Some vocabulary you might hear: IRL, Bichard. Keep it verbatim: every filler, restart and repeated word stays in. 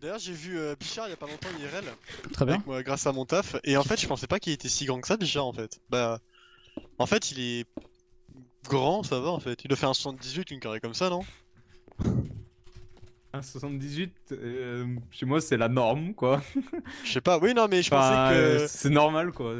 D'ailleurs j'ai vu euh, Bichard il y a pas longtemps I R L. Très bien. Avec moi, grâce à mon taf. Et en fait je pensais pas qu'il était si grand que ça Bichard en fait. Bah en fait il est grand ça va en fait. Il doit faire un soixante-dix-huit une carrée comme ça non? Un soixante-dix-huit euh, chez moi c'est la norme quoi. Je sais pas oui non mais je pensais que... C'est normal quoi.